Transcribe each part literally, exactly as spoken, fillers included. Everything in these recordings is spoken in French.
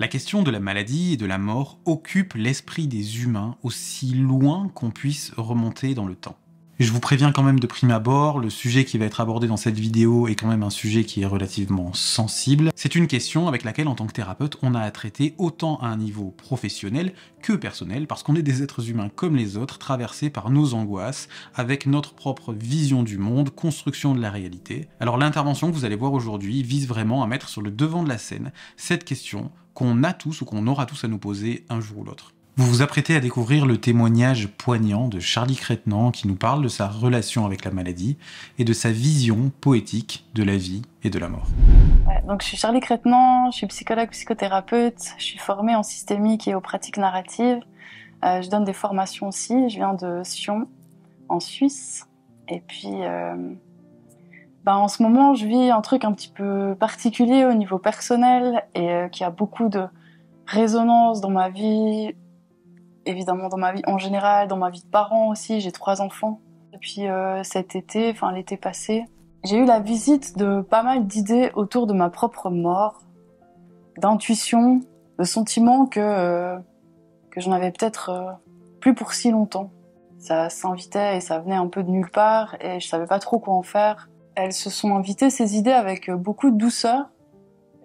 La question de la maladie et de la mort occupe l'esprit des humains aussi loin qu'on puisse remonter dans le temps. Et je vous préviens quand même de prime abord, le sujet qui va être abordé dans cette vidéo est quand même un sujet qui est relativement sensible. C'est une question avec laquelle, en tant que thérapeute, on a à traiter autant à un niveau professionnel que personnel, parce qu'on est des êtres humains comme les autres, traversés par nos angoisses, avec notre propre vision du monde, construction de la réalité. Alors l'intervention que vous allez voir aujourd'hui vise vraiment à mettre sur le devant de la scène cette question qu'on a tous ou qu'on aura tous à nous poser un jour ou l'autre. Vous vous apprêtez à découvrir le témoignage poignant de Charlie Crettenand qui nous parle de sa relation avec la maladie et de sa vision poétique de la vie et de la mort. Ouais, donc je suis Charlie Crettenand, je suis psychologue, psychothérapeute, je suis formée en systémique et aux pratiques narratives. Euh, je donne des formations aussi, je viens de Sion, en Suisse. Et puis, euh, ben en ce moment, je vis un truc un petit peu particulier au niveau personnel et euh, qui a beaucoup de résonance dans ma vie, évidemment dans ma vie en général, dans ma vie de parent aussi, j'ai trois enfants. Et puis euh, cet été, enfin l'été passé, j'ai eu la visite de pas mal d'idées autour de ma propre mort, d'intuition, de sentiment que, euh, que j'en avais peut-être euh, plus pour si longtemps. Ça s'invitait et ça venait un peu de nulle part et je savais pas trop quoi en faire. Elles se sont invitées, ces idées, avec beaucoup de douceur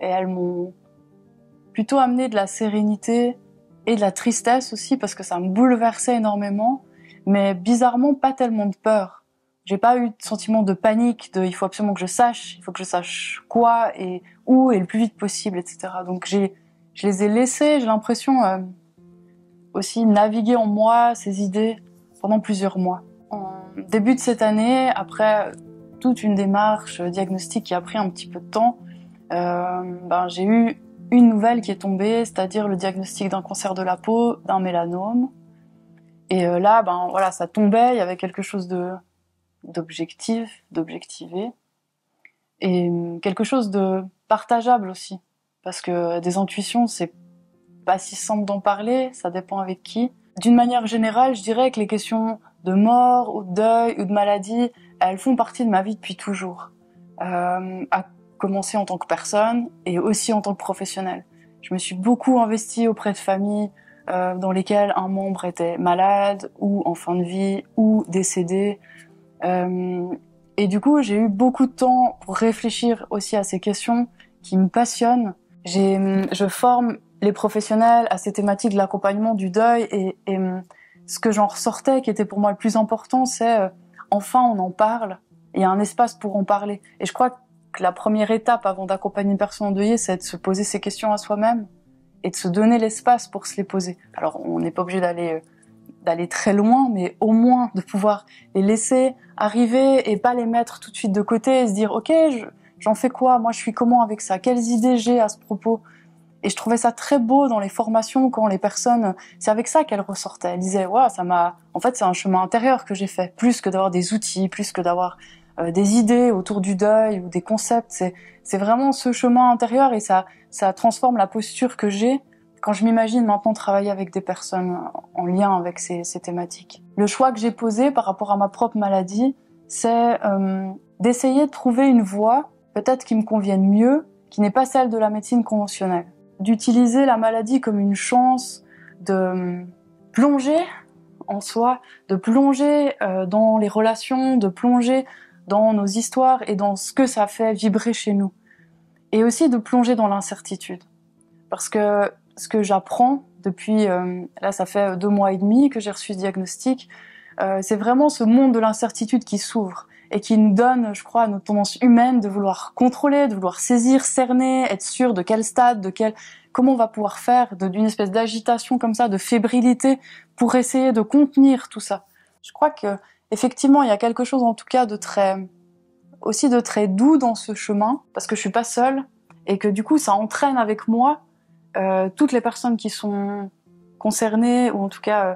et elles m'ont plutôt amené de la sérénité, et de la tristesse aussi, parce que ça me bouleversait énormément, mais bizarrement pas tellement de peur. J'ai pas eu de sentiment de panique, de il faut absolument que je sache, il faut que je sache quoi et où et le plus vite possible, et cetera. Donc j'ai, je les ai laissés, j'ai l'impression euh, aussi naviguer en moi ces idées pendant plusieurs mois. En début de cette année, après toute une démarche diagnostique qui a pris un petit peu de temps, euh, ben, j'ai eu une nouvelle qui est tombée, c'est-à-dire le diagnostic d'un cancer de la peau, d'un mélanome. Et là, ben voilà, ça tombait, il y avait quelque chose de d'objectif, d'objectivé, et quelque chose de partageable aussi, parce que des intuitions, c'est pas si simple d'en parler, ça dépend avec qui. D'une manière générale, je dirais que les questions de mort, ou de deuil, ou de maladie, elles font partie de ma vie depuis toujours. Euh, à commencer en tant que personne et aussi en tant que professionnelle. Je me suis beaucoup investie auprès de familles euh, dans lesquelles un membre était malade ou en fin de vie ou décédé. Euh, et du coup, j'ai eu beaucoup de temps pour réfléchir aussi à ces questions qui me passionnent. J'ai, je forme les professionnels à ces thématiques de l'accompagnement du deuil et, et ce que j'en ressortais, qui était pour moi le plus important, c'est euh, enfin on en parle, il y a un espace pour en parler. Et je crois que la première étape avant d'accompagner une personne endeuillée, c'est de se poser ces questions à soi-même et de se donner l'espace pour se les poser. Alors, on n'est pas obligé d'aller d'aller très loin, mais au moins de pouvoir les laisser arriver et pas les mettre tout de suite de côté et se dire « Ok, je, j'en fais quoi? Moi, je suis comment avec ça? Quelles idées j'ai à ce propos ?» Et je trouvais ça très beau dans les formations quand les personnes, c'est avec ça qu'elles ressortaient. Elles disaient « Waouh, ça m'a... En fait, c'est un chemin intérieur que j'ai fait, plus que d'avoir des outils, plus que d'avoir... » Euh, des idées autour du deuil ou des concepts, c'est c'est vraiment ce chemin intérieur et ça ça transforme la posture que j'ai quand je m'imagine maintenant travailler avec des personnes en lien avec ces, ces thématiques. Le choix que j'ai posé par rapport à ma propre maladie, c'est euh, d'essayer de trouver une voie peut-être qui me convienne mieux, qui n'est pas celle de la médecine conventionnelle, d'utiliser la maladie comme une chance de euh, plonger en soi, de plonger euh, dans les relations, de plonger dans nos histoires et dans ce que ça fait vibrer chez nous. Et aussi de plonger dans l'incertitude. Parce que ce que j'apprends depuis, euh, là ça fait deux mois et demi que j'ai reçu ce diagnostic, euh, c'est vraiment ce monde de l'incertitude qui s'ouvre et qui nous donne, je crois, notre tendance humaine de vouloir contrôler, de vouloir saisir, cerner, être sûr de quel stade, de quel... comment on va pouvoir faire, de, d'une espèce d'agitation comme ça, de fébrilité, pour essayer de contenir tout ça. Je crois que effectivement, il y a quelque chose en tout cas de très, aussi de très doux dans ce chemin, parce que je suis pas seule, et que du coup ça entraîne avec moi euh, toutes les personnes qui sont concernées, ou en tout cas euh,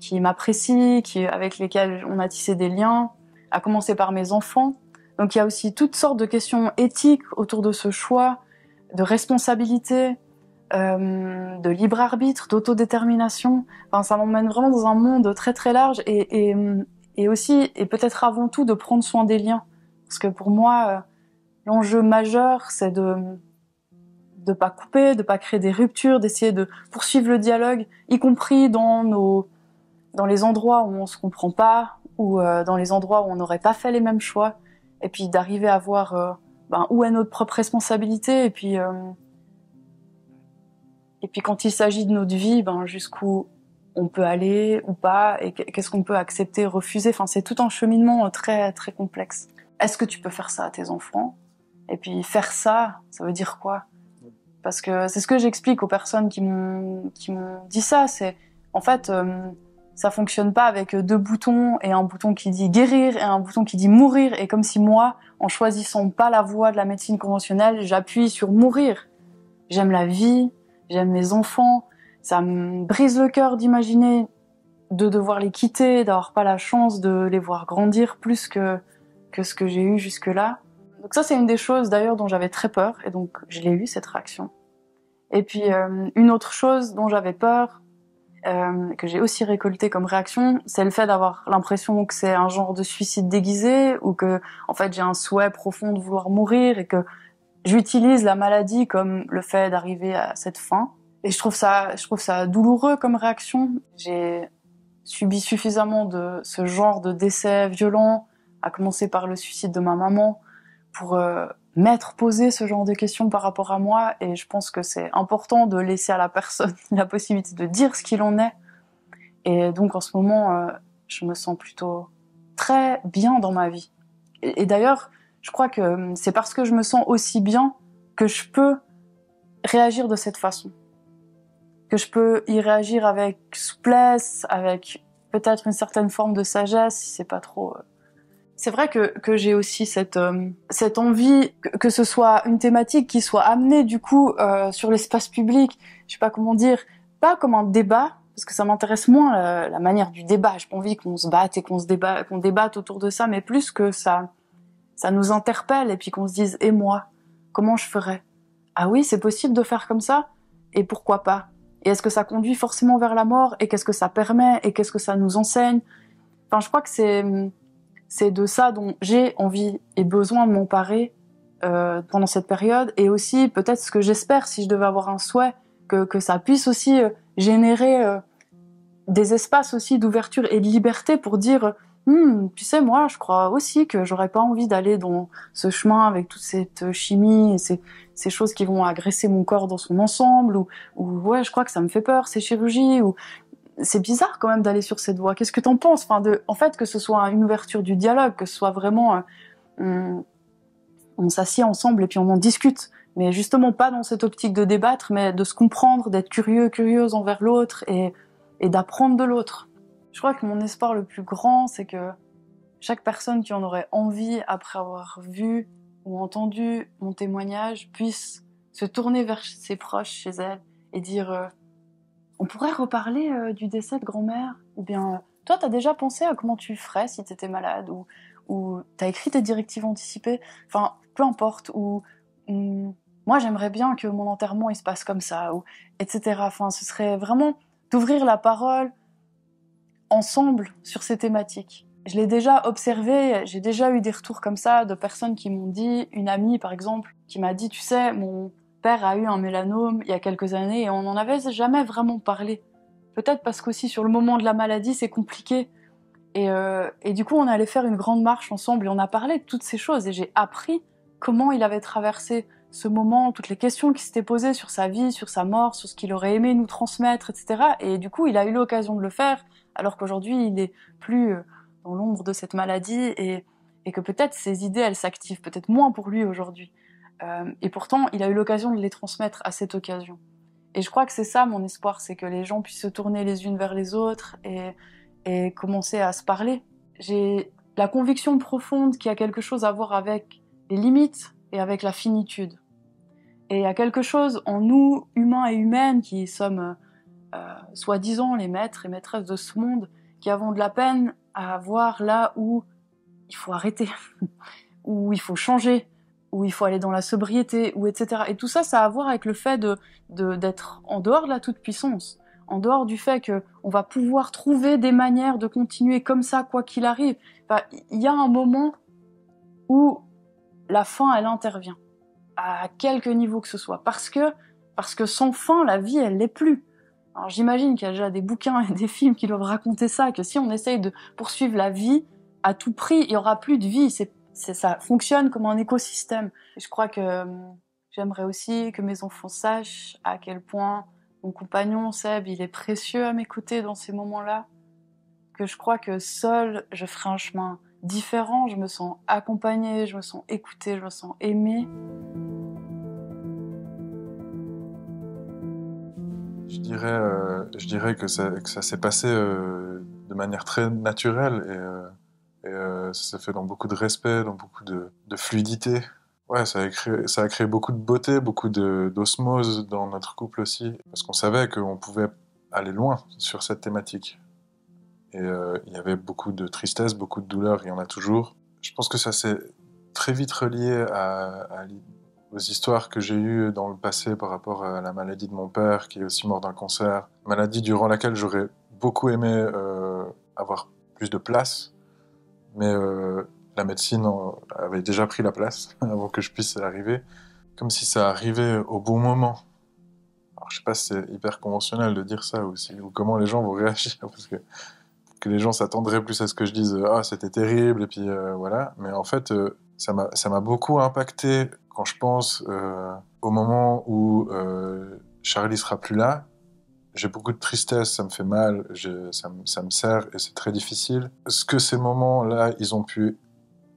qui m'apprécient, qui, avec lesquelles on a tissé des liens, à commencer par mes enfants. Donc il y a aussi toutes sortes de questions éthiques autour de ce choix, de responsabilité, Euh, de libre-arbitre, d'autodétermination. Enfin, ça m'emmène vraiment dans un monde très très large et, et, et aussi, et peut-être avant tout, de prendre soin des liens. Parce que pour moi, l'enjeu majeur, c'est de, de pas couper, de pas créer des ruptures, d'essayer de poursuivre le dialogue, y compris dans nos, dans les endroits où on se comprend pas, ou euh, dans les endroits où on n'aurait pas fait les mêmes choix, et puis d'arriver à voir euh, ben, où est notre propre responsabilité, et puis euh, et puis quand il s'agit de notre vie, ben, jusqu'où on peut aller ou pas, et qu'est-ce qu'on peut accepter, refuser. Enfin, c'est tout un cheminement très très complexe. Est-ce que tu peux faire ça à tes enfants? Et puis faire ça, ça veut dire quoi? Parce que c'est ce que j'explique aux personnes qui m'ont qui m'ont dit ça. C'est en fait, euh, ça fonctionne pas avec deux boutons, et un bouton qui dit guérir et un bouton qui dit mourir. Et comme si moi, en choisissant pas la voie de la médecine conventionnelle, j'appuie sur mourir. J'aime la vie, j'aime mes enfants. Ça me brise le cœur d'imaginer de devoir les quitter, d'avoir pas la chance de les voir grandir plus que que ce que j'ai eu jusque-là. Donc ça, c'est une des choses, d'ailleurs, dont j'avais très peur, et donc je l'ai eu, cette réaction. Et puis, euh, une autre chose dont j'avais peur, euh, que j'ai aussi récoltée comme réaction, c'est le fait d'avoir l'impression que c'est un genre de suicide déguisé, ou que, en fait, j'ai un souhait profond de vouloir mourir, et que j'utilise la maladie comme le fait d'arriver à cette fin. Et je trouve ça, je trouve ça douloureux comme réaction. J'ai subi suffisamment de ce genre de décès violents, à commencer par le suicide de ma maman, pour euh, m'être posé ce genre de questions par rapport à moi. Et je pense que c'est important de laisser à la personne la possibilité de dire ce qu'il en est. Et donc en ce moment, euh, je me sens plutôt très bien dans ma vie. Et, et d'ailleurs, je crois que c'est parce que je me sens aussi bien que je peux réagir de cette façon. Que je peux y réagir avec souplesse, avec peut-être une certaine forme de sagesse, si c'est pas trop... Euh, C'est vrai que, que j'ai aussi cette, euh, cette envie que, que ce soit une thématique qui soit amenée du coup euh, sur l'espace public, je sais pas comment dire, pas comme un débat, parce que ça m'intéresse moins la, la manière du débat, j'ai pas envie qu'on se batte et qu'on se débat, qu'on débatte autour de ça, mais plus que ça, ça nous interpelle et puis qu'on se dise « et moi, comment je ferais ?»« Ah oui, c'est possible de faire comme ça ? Et pourquoi pas ?» Et est-ce que ça conduit forcément vers la mort ? Et qu'est-ce que ça permet ? Et qu'est-ce que ça nous enseigne ? Enfin, je crois que c'est... C'est de ça dont j'ai envie et besoin de m'emparer euh, pendant cette période, et aussi peut-être ce que j'espère, si je devais avoir un souhait, que, que ça puisse aussi euh, générer euh, des espaces aussi d'ouverture et de liberté pour dire hmm, « tu sais, moi, je crois aussi que j'aurais pas envie d'aller dans ce chemin avec toute cette chimie et ces, ces choses qui vont agresser mon corps dans son ensemble, ou, ou ouais, je crois que ça me fait peur, ces chirurgies, ou... » C'est bizarre quand même d'aller sur cette voie. Qu'est-ce que t'en penses ? Enfin, de, en fait, que ce soit une ouverture du dialogue, que ce soit vraiment... Euh, on, on s'assied ensemble et puis on en discute. Mais justement, pas dans cette optique de débattre, mais de se comprendre, d'être curieux, curieuse envers l'autre et, et d'apprendre de l'autre. Je crois que mon espoir le plus grand, c'est que chaque personne qui en aurait envie, après avoir vu ou entendu mon témoignage, puisse se tourner vers ses proches, chez elle, et dire... Euh, On pourrait reparler euh, du décès de grand-mère, ou bien euh, toi t'as déjà pensé à comment tu ferais si t'étais malade, ou, ou t'as écrit tes directives anticipées, enfin peu importe, ou, ou moi j'aimerais bien que mon enterrement il se passe comme ça, ou et cetera. Enfin, ce serait vraiment d'ouvrir la parole ensemble sur ces thématiques. Je l'ai déjà observé, j'ai déjà eu des retours comme ça de personnes qui m'ont dit, une amie par exemple, qui m'a dit tu sais mon père a eu un mélanome il y a quelques années et on n'en avait jamais vraiment parlé. Peut-être parce qu'aussi sur le moment de la maladie, c'est compliqué. Et, euh, et du coup, on allait faire une grande marche ensemble et on a parlé de toutes ces choses. Et j'ai appris comment il avait traversé ce moment, toutes les questions qui s'étaient posées sur sa vie, sur sa mort, sur ce qu'il aurait aimé nous transmettre, et cetera. Et du coup, il a eu l'occasion de le faire, alors qu'aujourd'hui, il n'est plus dans l'ombre de cette maladie et, et que peut-être ses idées, elles s'activent peut-être moins pour lui aujourd'hui. Euh, et pourtant, il a eu l'occasion de les transmettre à cette occasion. Et je crois que c'est ça mon espoir, c'est que les gens puissent se tourner les unes vers les autres et, et commencer à se parler. J'ai la conviction profonde qu'il y a quelque chose à voir avec les limites et avec la finitude. Et il y a quelque chose en nous, humains et humaines, qui sommes euh, soi-disant les maîtres et maîtresses de ce monde, qui avons de la peine à voir là où il faut arrêter, où il faut changer, où il faut aller dans la sobriété, ou et cetera. Et tout ça, ça a à voir avec le fait de, de, d'être en dehors de la toute-puissance, en dehors du fait qu'on va pouvoir trouver des manières de continuer comme ça, quoi qu'il arrive. Enfin, y a un moment où la fin, elle intervient. à quelque niveau que ce soit, parce que, parce que sans fin, la vie, elle l'est plus. Alors j'imagine qu'il y a déjà des bouquins et des films qui doivent raconter ça, que si on essaye de poursuivre la vie à tout prix, il y aura plus de vie, c'est, c'est, ça fonctionne comme un écosystème. Et je crois que euh, j'aimerais aussi que mes enfants sachent à quel point mon compagnon Seb, il est précieux à mes côtés dans ces moments-là, que je crois que seule, je ferai un chemin différent, je me sens accompagnée, je me sens écoutée, je me sens aimée. Je dirais, euh, je dirais que ça, que ça s'est passé euh, de manière très naturelle et, euh, et euh, ça s'est fait dans beaucoup de respect, dans beaucoup de, de fluidité. Ouais, ça a créé, ça a créé beaucoup de beauté, beaucoup de, d'osmose dans notre couple aussi, parce qu'on savait qu'on pouvait aller loin sur cette thématique. Et euh, il y avait beaucoup de tristesse, beaucoup de douleur, il y en a toujours. Je pense que ça s'est très vite relié à, à aux histoires que j'ai eues dans le passé par rapport à la maladie de mon père, qui est aussi mort d'un cancer. Maladie durant laquelle j'aurais beaucoup aimé euh, avoir plus de place, mais euh, la médecine en, avait déjà pris la place avant que je puisse arriver. Comme si ça arrivait au bon moment. Alors je sais pas si c'est hyper conventionnel de dire ça aussi, ou comment les gens vont réagir, parce que, que les gens s'attendraient plus à ce que je dise « Ah, c'était terrible », et puis euh, voilà. Mais en fait, euh, ça m'a, ça m'a beaucoup impacté. Quand je pense euh, au moment où euh, Charlie sera plus là, j'ai beaucoup de tristesse, ça me fait mal, je, ça, me, ça me serre et c'est très difficile. Ce que ces moments-là, ils ont pu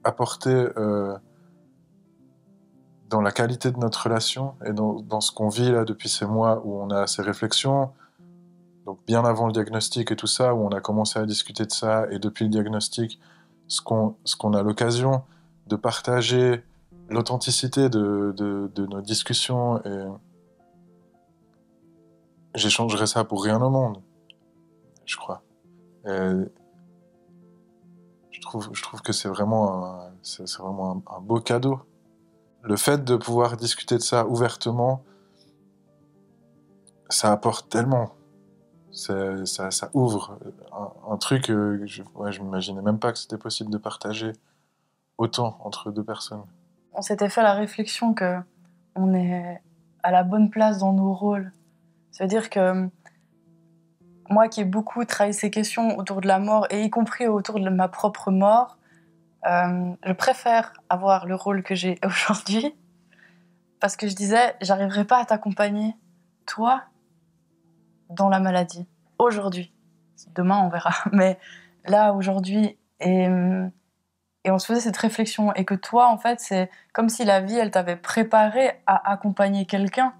apporter euh, dans la qualité de notre relation et dans, dans ce qu'on vit là depuis ces mois où on a ces réflexions, donc bien avant le diagnostic et tout ça, où on a commencé à discuter de ça, et depuis le diagnostic, ce qu'on, ce qu'on a l'occasion de partager, l'authenticité de, de, de nos discussions, et j'échangerais ça pour rien au monde, je crois. Et je trouve, je trouve que c'est vraiment, un, c'est, c'est vraiment un, un beau cadeau. Le fait de pouvoir discuter de ça ouvertement, ça apporte tellement. Ça, ça, ça ouvre un, un truc que je ouais, je m'imaginais même pas que c'était possible de partager autant entre deux personnes. On s'était fait la réflexion que on est à la bonne place dans nos rôles. C'est-à-dire que moi qui ai beaucoup travaillé ces questions autour de la mort, et y compris autour de ma propre mort, euh, je préfère avoir le rôle que j'ai aujourd'hui, parce que je disais, j'arriverai pas à t'accompagner, toi, dans la maladie, aujourd'hui. Demain, on verra. Mais là, aujourd'hui, et... Et on se faisait cette réflexion, et que toi, en fait, c'est comme si la vie, elle t'avait préparé à accompagner quelqu'un.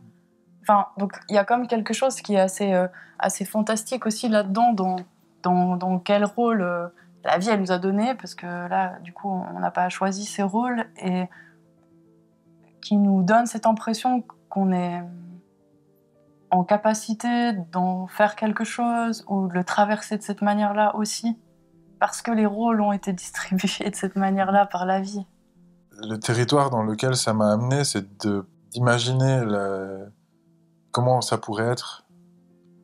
Enfin, donc il y a comme quelque chose qui est assez, euh, assez fantastique aussi là-dedans, dans, dans, dans quel rôle euh, la vie, elle nous a donné, parce que là, du coup, on n'a pas choisi ces rôles, et qui nous donne cette impression qu'on est en capacité d'en faire quelque chose, ou de le traverser de cette manière-là aussi. Parce que les rôles ont été distribués de cette manière-là par la vie. Le territoire dans lequel ça m'a amené, c'est de, d'imaginer la, comment ça pourrait être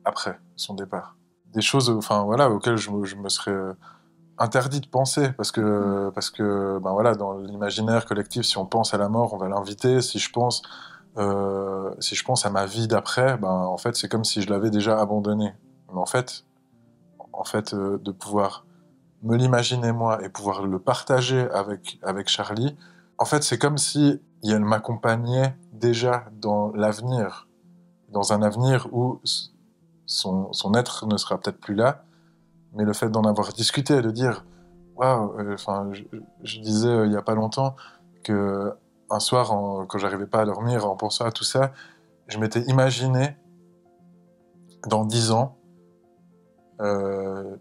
après son départ. Des choses, enfin, voilà, auxquelles je, je me serais interdit de penser, parce que, mmh. parce que ben voilà, dans l'imaginaire collectif, si on pense à la mort, on va l'inviter. Si je pense, euh, si je pense à ma vie d'après, ben, en fait, c'est comme si je l'avais déjà abandonnée. Mais en fait, en fait euh, de pouvoir... me l'imaginer moi et pouvoir le partager avec, avec Charlie, en fait c'est comme si elle m'accompagnait déjà dans l'avenir, dans un avenir où son, son être ne sera peut-être plus là, mais le fait d'en avoir discuté, de dire waouh, enfin je, je disais euh, il y a pas longtemps que un soir en, quand j'arrivais pas à dormir en pensant à tout ça, je m'étais imaginé dans dix ans euh,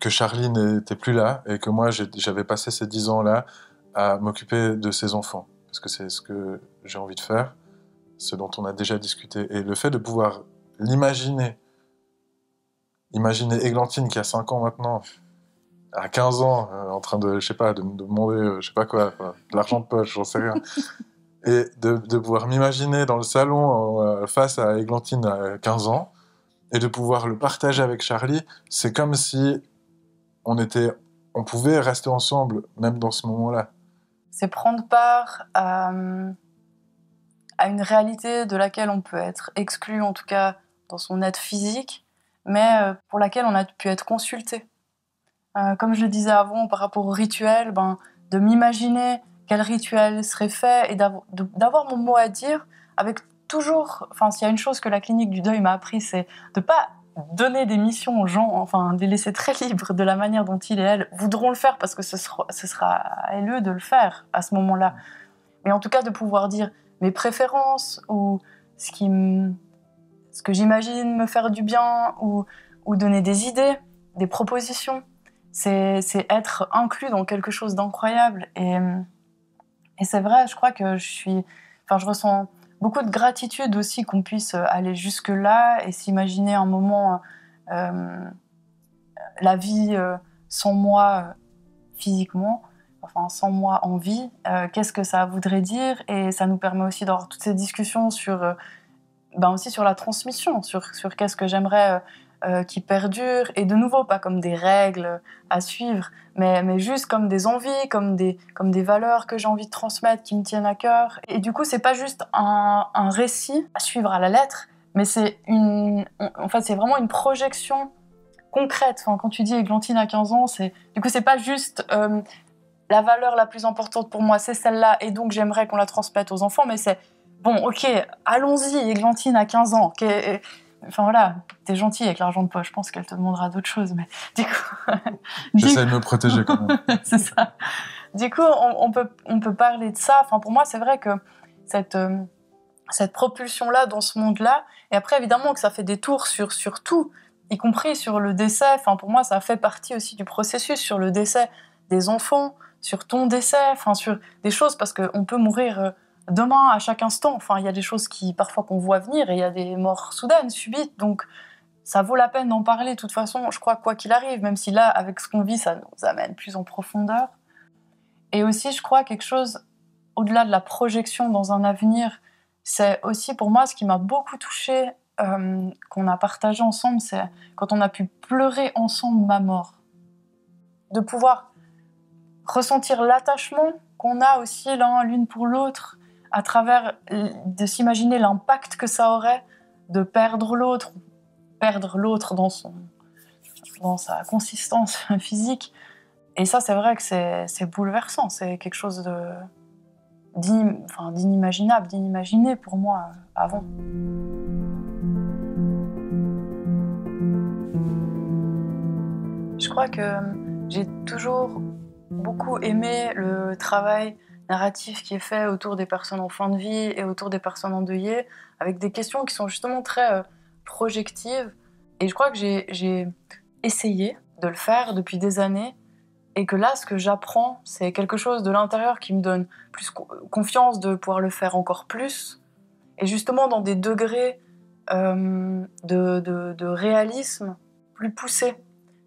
que Charlie n'était plus là et que moi j'avais passé ces dix ans-là à m'occuper de ses enfants, parce que c'est ce que j'ai envie de faire, ce dont on a déjà discuté. Et le fait de pouvoir l'imaginer, imaginer Églantine qui a cinq ans maintenant, à quinze ans, euh, en train de, je sais pas, de me demander, euh, je sais pas quoi, enfin, de l'argent de poche, j'en sais rien, et de, de pouvoir m'imaginer dans le salon euh, face à Églantine à quinze ans, et de pouvoir le partager avec Charlie, c'est comme si... On, était, on pouvait rester ensemble, même dans ce moment-là. C'est prendre part à, à une réalité de laquelle on peut être exclu, en tout cas dans son être physique, mais pour laquelle on a pu être consulté. Euh, comme je le disais avant, par rapport au rituel, ben, de m'imaginer quel rituel serait fait et d'avoir mon mot à dire avec toujours... Enfin, s'il y a une chose que la clinique du deuil m'a appris, c'est de ne pas donner des missions aux gens, enfin, de les laisser très libres de la manière dont ils et elles voudront le faire, parce que ce sera, ce sera à eux de le faire à ce moment-là. Mais en tout cas, de pouvoir dire mes préférences ou ce, qui m... ce que j'imagine me faire du bien ou, ou donner des idées, des propositions. C'est être inclus dans quelque chose d'incroyable. Et, et c'est vrai, je crois que je suis... Enfin, je ressens beaucoup de gratitude aussi qu'on puisse aller jusque-là et s'imaginer un moment euh, la vie euh, sans moi physiquement, enfin sans moi en vie, euh, qu'est-ce que ça voudrait dire? Et ça nous permet aussi d'avoir toutes ces discussions sur, euh, ben aussi sur la transmission, sur, sur qu'est-ce que j'aimerais euh, euh, qui perdure, et de nouveau, pas comme des règles à suivre, mais, mais juste comme des envies, comme des, comme des valeurs que j'ai envie de transmettre, qui me tiennent à cœur. Et du coup, c'est pas juste un, un récit à suivre à la lettre, mais c'est une, en fait, c'est vraiment une projection concrète. Enfin, quand tu dis Églantine à quinze ans, c'est, du coup, c'est pas juste... Euh, la valeur la plus importante pour moi, c'est celle-là, et donc j'aimerais qu'on la transmette aux enfants, mais c'est, bon, ok, allons-y, Églantine à quinze ans, okay, et, enfin voilà, t'es gentille avec l'argent de poche, je pense qu'elle te demandera d'autres choses, mais du coup... J'essaie de me protéger quand même. C'est ça. Du coup, on, on, peut, on peut parler de ça, enfin pour moi, c'est vrai que cette, euh, cette propulsion-là, dans ce monde-là, et après, évidemment, que ça fait des tours sur, sur tout, y compris sur le décès, enfin pour moi, ça fait partie aussi du processus, sur le décès des enfants, sur ton décès, enfin sur des choses, parce qu'on peut mourir demain à chaque instant. Enfin, il y a des choses qui parfois qu'on voit venir, et il y a des morts soudaines, subites, donc ça vaut la peine d'en parler. De toute façon, je crois, quoi qu'il arrive, même si là, avec ce qu'on vit, ça nous amène plus en profondeur. Et aussi, je crois, quelque chose au-delà de la projection dans un avenir, c'est aussi pour moi ce qui m'a beaucoup touchée, euh, qu'on a partagé ensemble, c'est quand on a pu pleurer ensemble ma mort. De pouvoir ressentir l'attachement qu'on a aussi l'un l'une pour l'autre, à travers de s'imaginer l'impact que ça aurait de perdre l'autre, perdre l'autre dans son, dans sa consistance physique. Et ça, c'est vrai que c'est bouleversant, c'est quelque chose de d'inimaginable, d'inimaginé pour moi avant. Je crois que j'ai toujours beaucoup aimé le travail narratif qui est fait autour des personnes en fin de vie et autour des personnes endeuillées, avec des questions qui sont justement très euh, projectives. Et je crois que j'ai essayé de le faire depuis des années, et que là, ce que j'apprends, c'est quelque chose de l'intérieur qui me donne plus co confiance de pouvoir le faire encore plus, et justement dans des degrés euh, de, de, de réalisme plus poussés.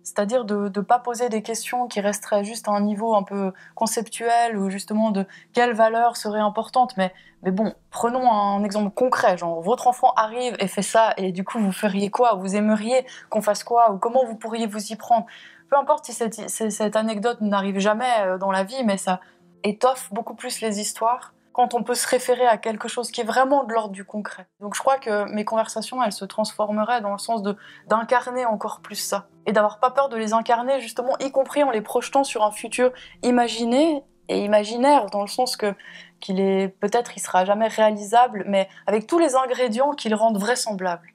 C'est-à-dire de ne pas poser des questions qui resteraient juste à un niveau un peu conceptuel, ou justement de quelle valeur serait importante. Mais, mais bon, prenons un exemple concret, genre votre enfant arrive et fait ça, et du coup vous feriez quoi? Vous aimeriez qu'on fasse quoi? Ou comment vous pourriez vous y prendre? Peu importe si cette, si cette anecdote n'arrive jamais dans la vie, mais ça étoffe beaucoup plus les histoires quand on peut se référer à quelque chose qui est vraiment de l'ordre du concret. Donc je crois que mes conversations, elles se transformeraient dans le sens d'incarner encore plus ça, et d'avoir pas peur de les incarner, justement, y compris en les projetant sur un futur imaginé et imaginaire, dans le sens que qu'il est peut-être, il sera jamais réalisable, mais avec tous les ingrédients qui le rendent vraisemblable.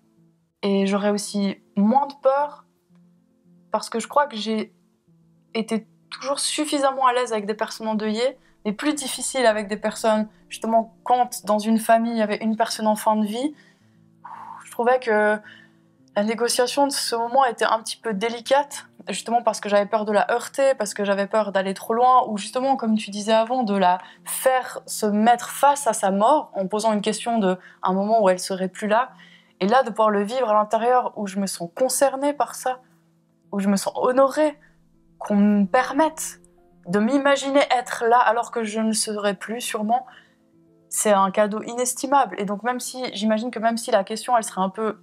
Et j'aurais aussi moins de peur, parce que je crois que j'ai été toujours suffisamment à l'aise avec des personnes endeuillées, mais plus difficile avec des personnes, justement, quand dans une famille il y avait une personne en fin de vie, je trouvais que la négociation de ce moment était un petit peu délicate, justement parce que j'avais peur de la heurter, parce que j'avais peur d'aller trop loin, ou justement, comme tu disais avant, de la faire se mettre face à sa mort, en posant une question de un moment où elle serait plus là. Et là, de pouvoir le vivre à l'intérieur, où je me sens concernée par ça, où je me sens honorée qu'on me permette de m'imaginer être là alors que je ne serai plus, sûrement, c'est un cadeau inestimable. Et donc, même si, j'imagine que même si la question, elle serait un peu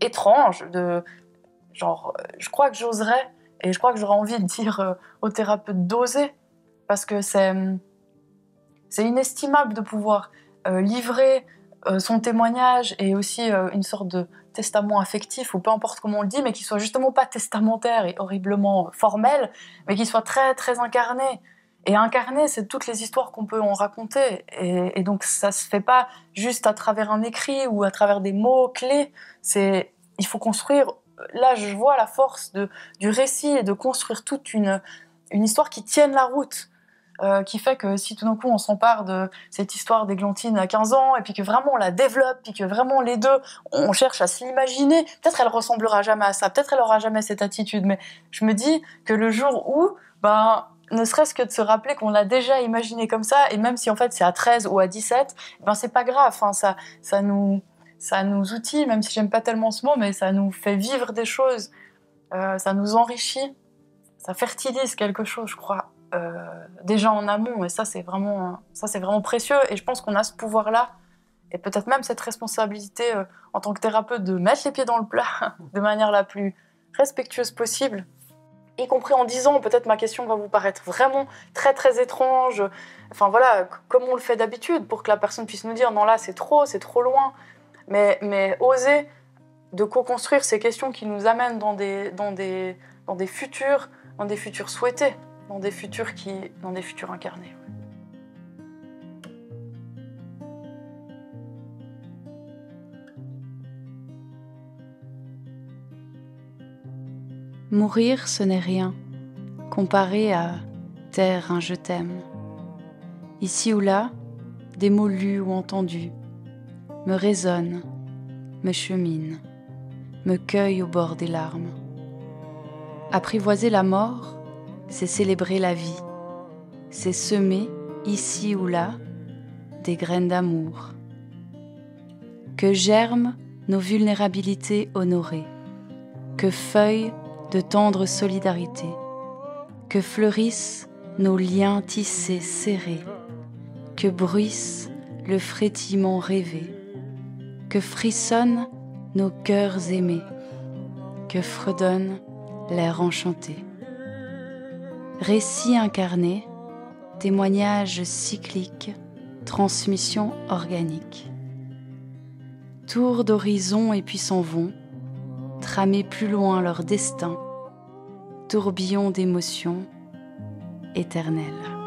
étrange, de genre, je crois que j'oserais, et je crois que j'aurais envie de dire euh, aux thérapeutes d'oser, parce que c'est c'est inestimable de pouvoir euh, livrer euh, son témoignage et aussi euh, une sorte de testament affectif, ou peu importe comment on le dit, mais qui soit justement pas testamentaire et horriblement formel, mais qui soit très très incarné. Et incarné, c'est toutes les histoires qu'on peut en raconter. Et, et donc ça se fait pas juste à travers un écrit ou à travers des mots clés. C'est, il faut construire. Là, je vois la force de, du récit et de construire toute une, une histoire qui tienne la route. Euh, qui fait que si tout d'un coup on s'empare de cette histoire d'Églantine à quinze ans et puis que vraiment on la développe, puis que vraiment les deux on cherche à se l'imaginer, peut-être elle ressemblera jamais à ça, peut-être elle aura jamais cette attitude, mais je me dis que le jour où, ben, ne serait-ce que de se rappeler qu'on l'a déjà imaginé comme ça, et même si en fait c'est à treize ou à dix-sept, ben c'est pas grave, hein, ça, ça, nous, ça nous outille, même si j'aime pas tellement ce mot, mais ça nous fait vivre des choses, euh, ça nous enrichit, ça fertilise quelque chose, je crois. Euh, déjà en amont, et ça c'est vraiment, ça c'est vraiment précieux, et je pense qu'on a ce pouvoir là et peut-être même cette responsabilité euh, en tant que thérapeute de mettre les pieds dans le plat de manière la plus respectueuse possible, y compris en disant peut-être ma question va vous paraître vraiment très très étrange, enfin voilà, comme on le fait d'habitude, pour que la personne puisse nous dire non là c'est trop, c'est trop loin, mais, mais oser de co-construire ces questions qui nous amènent dans des, dans des, dans des futurs, dans des futurs souhaités, dans des futurs qui, dans des futurs incarnés. Mourir, ce n'est rien, comparé à « terre, un je t'aime ». Ici ou là, des mots lus ou entendus me résonnent, me cheminent, me cueillent au bord des larmes. Apprivoiser la mort, c'est célébrer la vie, c'est semer, ici ou là, des graines d'amour. Que germent nos vulnérabilités honorées, que feuillent de tendres solidarités, que fleurissent nos liens tissés serrés, que bruisse le frétillement rêvé, que frissonnent nos cœurs aimés, que fredonne l'air enchanté. Récit incarné, témoignage cyclique, transmission organique. Tour d'horizon et puis s'en vont, tramer plus loin leur destin, tourbillon d'émotions éternelles.